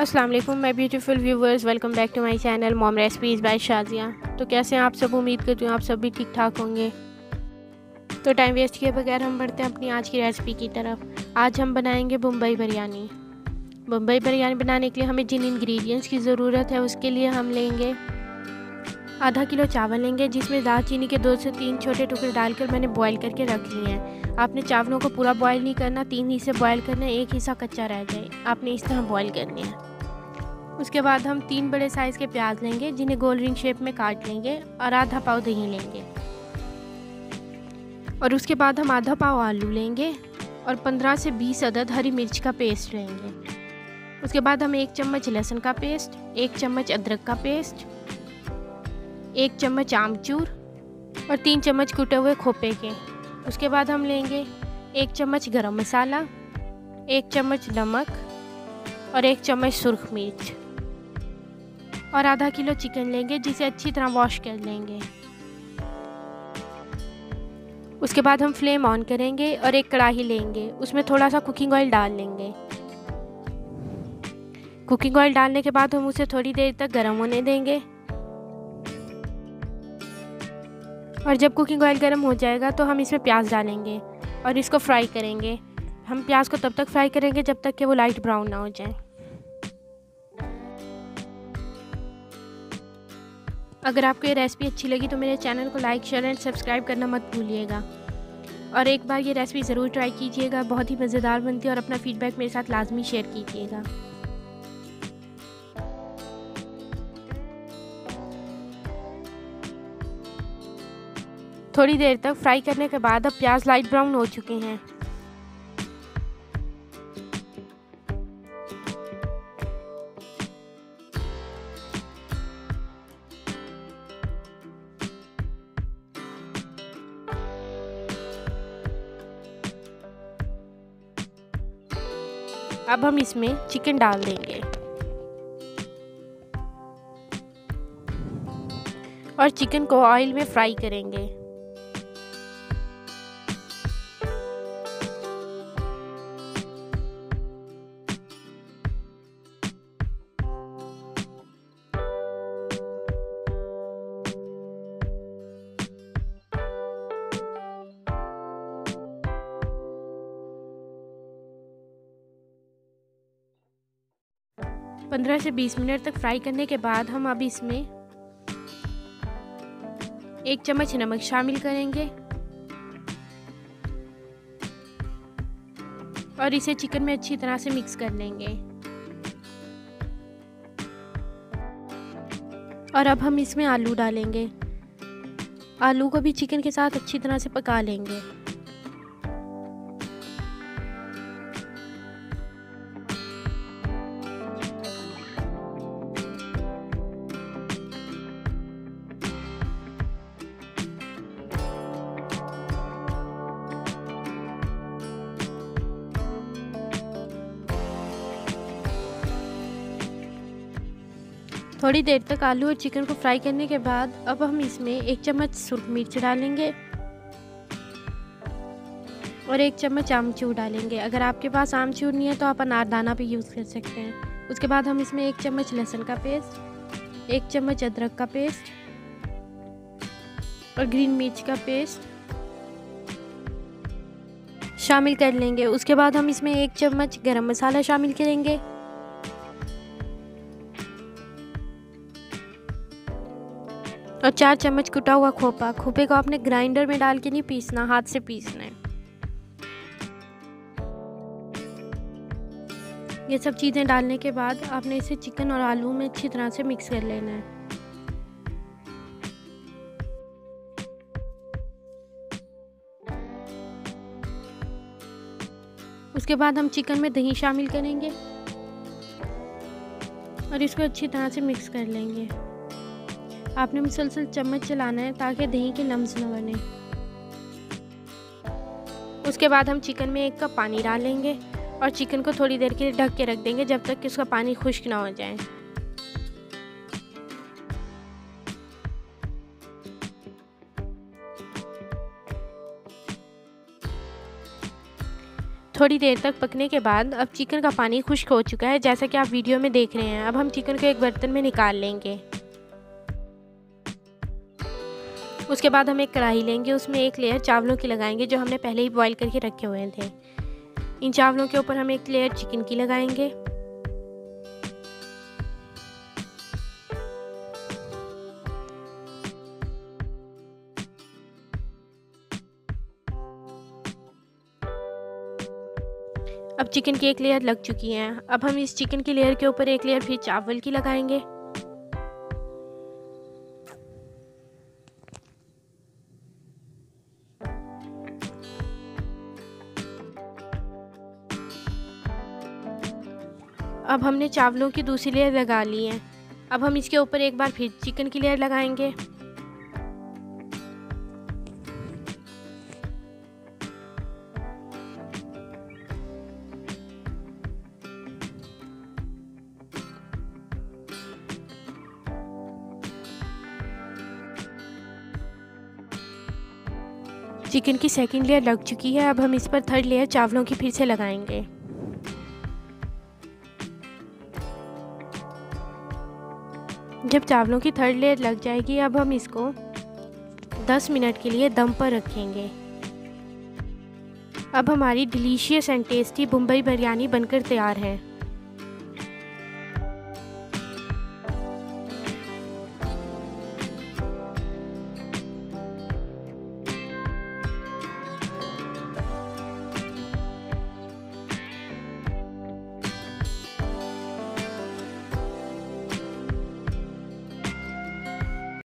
अस्सलाम वालेकुम my beautiful viewers, welcome back to my channel mom recipes by Shazia. तो कैसे हैं आप सब? उम्मीद करती हूँ आप सब भी ठीक ठाक होंगे। तो टाइम वेस्ट किए बगैर हम बढ़ते हैं अपनी आज की रेसिपी की तरफ। आज हम बनाएंगे बम्बई बिरयानी। बम्बई बिरयानी बनाने के लिए हमें जिन इंग्रेडिएंट्स की ज़रूरत है उसके लिए हम लेंगे आधा किलो चावल लेंगे, जिसमें दालचीनी के 2 से 3 छोटे टुकड़े डालकर मैंने बॉईल करके रख लिए हैं। आपने चावलों को पूरा बॉईल नहीं करना, 3 हिस्से बॉईल करना है, एक हिस्सा कच्चा रह जाए, आपने इस तरह बॉईल करनी है। उसके बाद हम 3 बड़े साइज़ के प्याज लेंगे जिन्हें गोल रिंग शेप में काट लेंगे और आधा पाव दही लेंगे। और उसके बाद हम आधा पाव आलू लेंगे और 15 से 20 अदद हरी मिर्च का पेस्ट लेंगे। उसके बाद हम 1 चम्मच लहसुन का पेस्ट, 1 चम्मच अदरक का पेस्ट, 1 चम्मच आमचूर और 3 चम्मच कूटे हुए खोपे के। उसके बाद हम लेंगे 1 चम्मच गरम मसाला, 1 चम्मच नमक और 1 चम्मच सुर्ख मिर्च और आधा किलो चिकन लेंगे जिसे अच्छी तरह वॉश कर लेंगे। उसके बाद हम फ्लेम ऑन करेंगे और एक कढ़ाही लेंगे, उसमें थोड़ा सा कुकिंग ऑयल डाल लेंगे। कुकिंग ऑयल डालने के बाद हम उसे थोड़ी देर तक गर्म होने देंगे और जब कुकिंग ऑयल गर्म हो जाएगा तो हम इसमें प्याज डालेंगे और इसको फ्राई करेंगे। हम प्याज को तब तक फ्राई करेंगे जब तक कि वो लाइट ब्राउन ना हो जाए। अगर आपको ये रेसिपी अच्छी लगी तो मेरे चैनल को लाइक, शेयर एंड सब्सक्राइब करना मत भूलिएगा और एक बार ये रेसिपी ज़रूर ट्राई कीजिएगा, बहुत ही मज़ेदार बनती है और अपना फीडबैक मेरे साथ लाजमी शेयर कीजिएगा। थोड़ी देर तक फ्राई करने के बाद अब प्याज लाइट ब्राउन हो चुके हैं। अब हम इसमें चिकन डाल देंगे और चिकन को ऑयल में फ्राई करेंगे। पंद्रह से 20 मिनट तक फ्राई करने के बाद हम अब इसमें 1 चम्मच नमक शामिल करेंगे और इसे चिकन में अच्छी तरह से मिक्स कर लेंगे। और अब हम इसमें आलू डालेंगे। आलू को भी चिकन के साथ अच्छी तरह से पका लेंगे। थोड़ी देर तक आलू और चिकन को फ्राई करने के बाद अब हम इसमें 1 चम्मच सूर्ख मिर्च डालेंगे और 1 चम्मच आमचूर डालेंगे। अगर आपके पास आमचूर नहीं है तो आप अनारदाना भी यूज़ कर सकते हैं। उसके बाद हम इसमें 1 चम्मच लहसुन का पेस्ट, 1 चम्मच अदरक का पेस्ट और ग्रीन मिर्च का पेस्ट शामिल कर लेंगे। उसके बाद हम इसमें 1 चम्मच गरम मसाला शामिल करेंगे और 4 चम्मच कुटा हुआ खोपा। खोपे को आपने ग्राइंडर में डाल के नहीं पीसना, हाथ से पीसना है। ये सब चीज़ें डालने के बाद आपने इसे चिकन और आलू में अच्छी तरह से मिक्स कर लेना है। उसके बाद हम चिकन में दही शामिल करेंगे और इसको अच्छी तरह से मिक्स कर लेंगे। आपने मुसलसल चम्मच चलाना है ताकि दही के लम्स न बने। उसके बाद हम चिकन में 1 कप पानी डालेंगे और चिकन को थोड़ी देर के लिए ढक के रख देंगे जब तक कि उसका पानी खुश्क ना हो जाए। थोड़ी देर तक पकने के बाद अब चिकन का पानी खुश्क हो चुका है जैसा कि आप वीडियो में देख रहे हैं। अब हम चिकन को एक बर्तन में निकाल लेंगे। उसके बाद हम एक कढ़ाई लेंगे, उसमें एक लेयर चावलों की लगाएंगे जो हमने पहले ही बॉईल करके रखे हुए थे। इन चावलों के ऊपर हम एक लेयर चिकन की लगाएंगे। अब चिकन की एक लेयर लग चुकी है। अब हम इस चिकन की लेयर के ऊपर एक लेयर फिर चावल की लगाएंगे। अब हमने चावलों की दूसरी लेयर लगा ली है। अब हम इसके ऊपर एक बार फिर चिकन की लेयर लगाएंगे। चिकन की सेकंड लेयर लग चुकी है। अब हम इस पर थर्ड लेयर चावलों की फिर से लगाएंगे। जब चावलों की थर्ड लेयर लग जाएगी अब हम इसको 10 मिनट के लिए दम पर रखेंगे। अब हमारी delicious and tasty Bombay biryani बनकर तैयार है।